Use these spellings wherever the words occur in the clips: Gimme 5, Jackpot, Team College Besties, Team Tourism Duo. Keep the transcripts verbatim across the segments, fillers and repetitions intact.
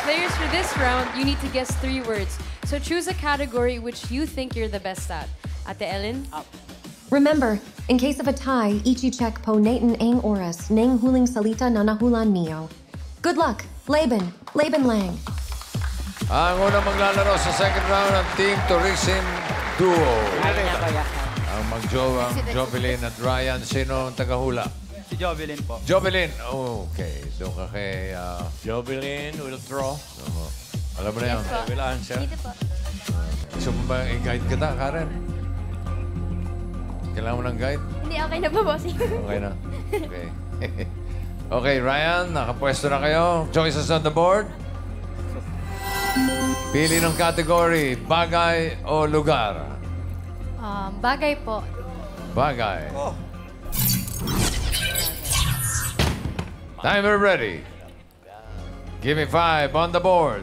Players, for this round, you need to guess three words. So choose a category which you think you're the best at. Ate Ellen? Up. Remember, in case of a tie, Ichichek po natin ang oras, nang huling salita nanahulan niyo. Good luck, Laban, Laban Lang. Ang unang maglalaro sa second round ng Team Tourism Duo. Ang mag-jowa, Jovelyn at Ryan. Sino ang tagahula? Si Jovelyn po. Jovelyn. Okay. So kay uh, Jovelyn will throw. Uh, alam mo na yan. Yes, will answer. Dito po. Gusto mo ba i-guide kita, Karen? Kailangan mo ng guide? Hindi, okay na po, bossing. Okay na. Okay. Okay, Ryan, nakapwesto na kayo. Choices on the board. Pili ng category, bagay o lugar? Um, bagay po. Bagay. Oh. Timer ready. Gimme five on the board.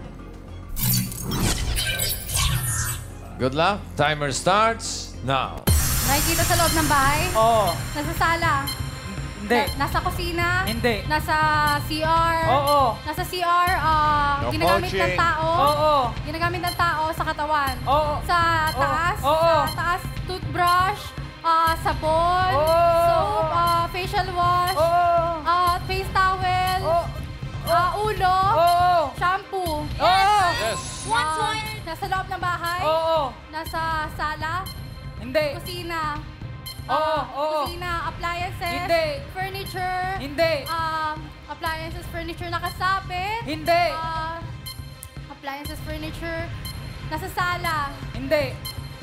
Good luck. Timer starts now. Nakikita sa loob ng bahay? Oo. Nasa sala? Hindi. Nasa kusina? Hindi. Nasa C R? Oo. Nasa C R, uh, no ginagamit coaching. ng tao? Oo. Ginagamit ng tao sa katawan? Oo. Sa taas? Oo. Sa taas, toothbrush, uh, sabon, oo. soap, uh, facial wash, oo. Uh, face towel, oo. Uh, ulo, oo. shampoo. Yes! Yes! What's uh, one? Nasa loob ng bahay? Oo. Nasa sala? Hindi. Kusina. Oo, uh, oo. Kusina, appliances. Hindi. Furniture. Hindi. Um, appliances, furniture, nakasabit. Hindi. Uh, appliances, furniture, nasa sala. Hindi.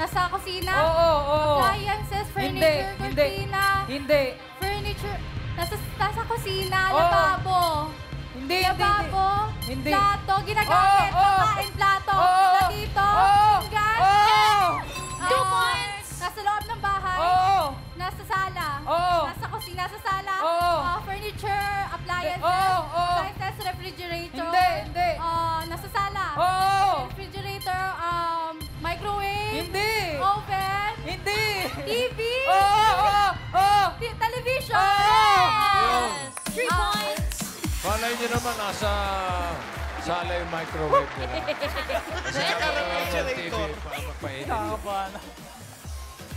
Nasa kusina. Oo, oo. Appliances, furniture, hindi. Kusina. Hindi. Furniture, nasa, nasa kusina, oo. lababo. Hindi, lababo. Hindi. Plato, ginagamit. Oo, oo. Pakain, plato. Oo, oo. Dito. Oo. Hinggan. Oo. Two uh, points. Nasa loob ng bahay. Oo. Nasa sala. Oo. Nasa kusina, nasa sala. Oo. Uh, furniture, appliances. Oo, oo. Appliances, refrigerator. Hindi, hindi. Uh, nasa sala. Oo. Refrigerator, um, microwave. Hindi. Oven. Hindi. T V. Oo, oo, oo. Television. Oo. Yes. Three uh, points. Malay niyo naman, nasa sala yung microwave nila. Kasi naka-refrigerator. T V, papapainit. Kakapahan.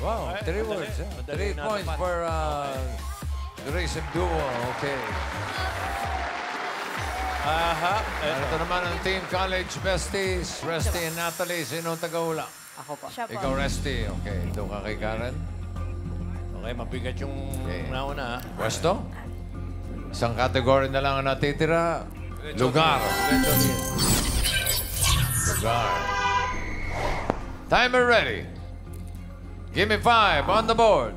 Wow, three words. Yeah. Three points for uh, the Racing Duo. Okay. Aha. Ito naman ang Team College Besties. Resty and Natalie. Sino ang tagahula? Ako pa. Ikaw, Resty. Okay. Doon ka kay Karen. Okay, mabigat yung nauna. Pwesto? Isang kategory na lang ang natitira. Lugar. Lugar. Timer ready. Gimme five on the board.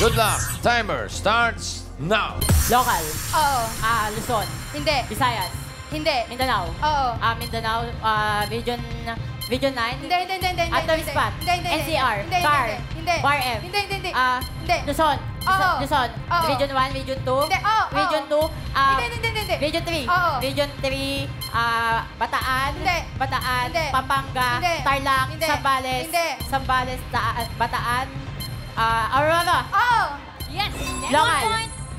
Good luck. Timer starts now. Local. Oo. Ah, Luzon. Hindi. Visayas. Hindi. Mindanao. Oo. Ah, Mindanao. Ah, Region Region nine. Hindi, hindi, hindi. Atom Spot. Hindi, hindi. N C R. Bar. Hindi. Bar F. Hindi, hindi, hindi. Ah, hindi. Luzon. Oo. Luzon. Region one, Region two. Hindi, oo. Region two. Ah, hindi, hindi, hindi. Region three. Oo. Region three. Ah, Bataan. Hindi. Bataan. Hindi. Pampanga. Hindi. Tarlac. Hindi. Sambales. Hindi. Sambales. Bataan. Ah, Aurora. Oo. Yes. Local.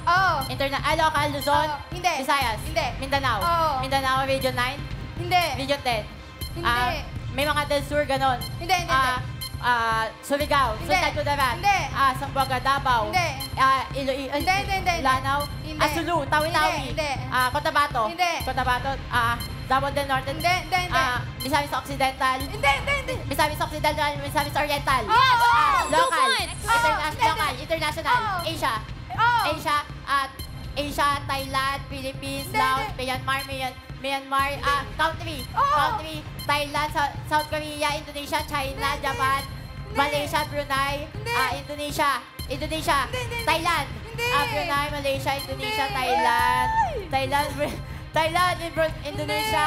Oo. Interna- ah, local. Luzon. Hindi. Visayas. Hindi. Mindanao. Oo. Mindanao, Region nine. Hindi. Region ten. Hindi. May mga Del Sur, ganon. Hindi, hindi, hindi. Ah, Surigao. Sultan Kudarat. Hindi. Ah, Sambuaga, Davao. Hindi. Ah, Iloilo. Hindi, hindi, hindi. Lanao. Hindi. Asulu, Tawi-Tawi. Hindi. Ah, Cotabato. Hindi. Cotabato. Ah, Davao del Norte. Hindi, hindi, hindi. Ah, Misamis Occidental. Hindi, hindi, hindi. Misamis Occidental, Misamis Oriental. Oo, oo. Local. Local, international. Asia. Asia at Asia, Thailand, Philippines, Laos, Myanmar, Myanmar, ah, country. Country. Thailand, South Korea, Indonesia, China, Japan, Malaysia, Brunei, Indonesia, Indonesia, Thailand, Brunei, Malaysia, Indonesia, Thailand, Thailand, Thailand, Indonesia,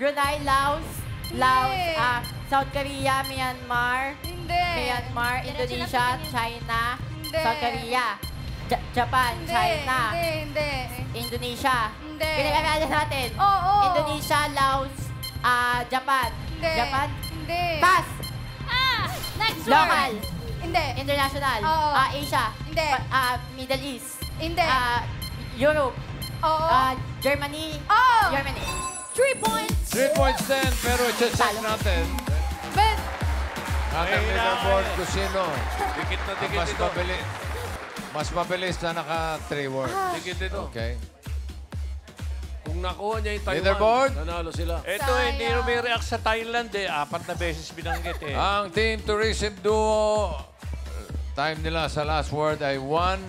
Brunei, Laos, Laos, South Korea, Myanmar, Myanmar, Indonesia, China, South Korea, Japan, China, Indonesia. Pinag-alaman natin. Indonesia, Laos. Ah, Japan. Hindi. Japan? Hindi. Pass! Ah! Next word! Local. Hindi. International. Oo. Ah, Asia. Hindi. Ah, Middle East. Hindi. Ah, Europe. Oo. Ah, Germany. Oo. Germany. Three points! Three points din, pero i-check natin. But... Natin leaderboard kung sino. Dikit na dikit mas ito. Mabili, mas mabilis na naka-three word. Dikit ito. Okay. Kung nakuha niya yung Taiwan, nanalo sila. Ito eh, hindi may react sa Thailand eh. Apat na beses binanggit eh. Ang Team Tourism Duo, time nila sa last word ay one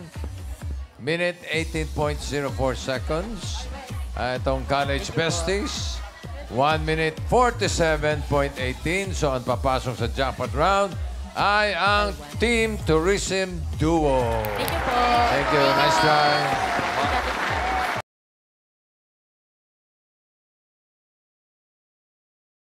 minute eighteen point zero four seconds. Uh, itong College Besties, one minute forty-seven point one eight. So, ang papasok sa jackpot round ay ang Team Tourism Duo. Thank you po. Thank you. Nice try.